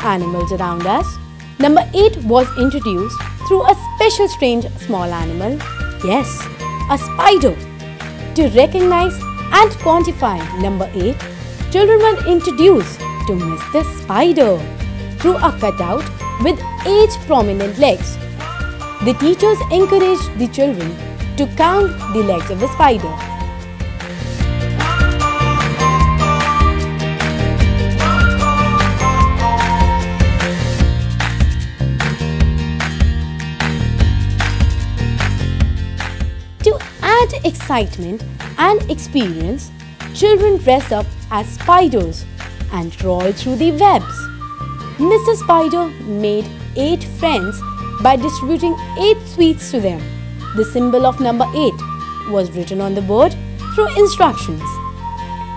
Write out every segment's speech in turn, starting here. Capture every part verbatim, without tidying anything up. some animals around us, number eight was introduced through a special strange small animal, yes, a spider. To recognize and quantify number eight, children were introduced to Mister Spider through a cutout with eight prominent legs. The teachers encouraged the children to count the legs of a spider. To add excitement and experience, children dress up as spiders and crawl through the webs. Mister Spider made eight friends by distributing eight sweets to them. The symbol of number eight was written on the board through instructions.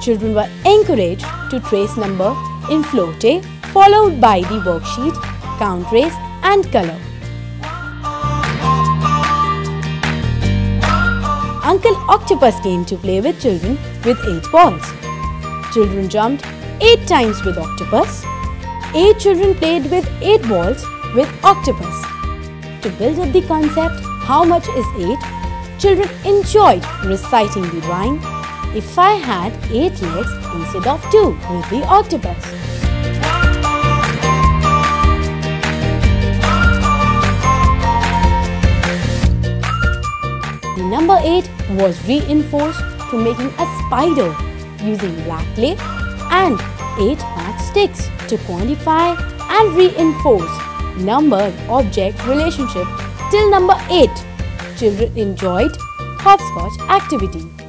Children were encouraged to trace number in flotte, followed by the worksheet, count, trace and colour. Uncle Octopus came to play with children with eight balls. Children jumped eight times with Octopus. Eight children played with eight balls with Octopus. To build up the concept, how much is eight? Children enjoyed reciting the rhyme, if I had eight legs instead of two with the octopus. The number eight was reinforced through making a spider using black clay and eight match sticks to quantify and reinforce number-object relationship. Till number eight, children enjoyed hopscotch activity.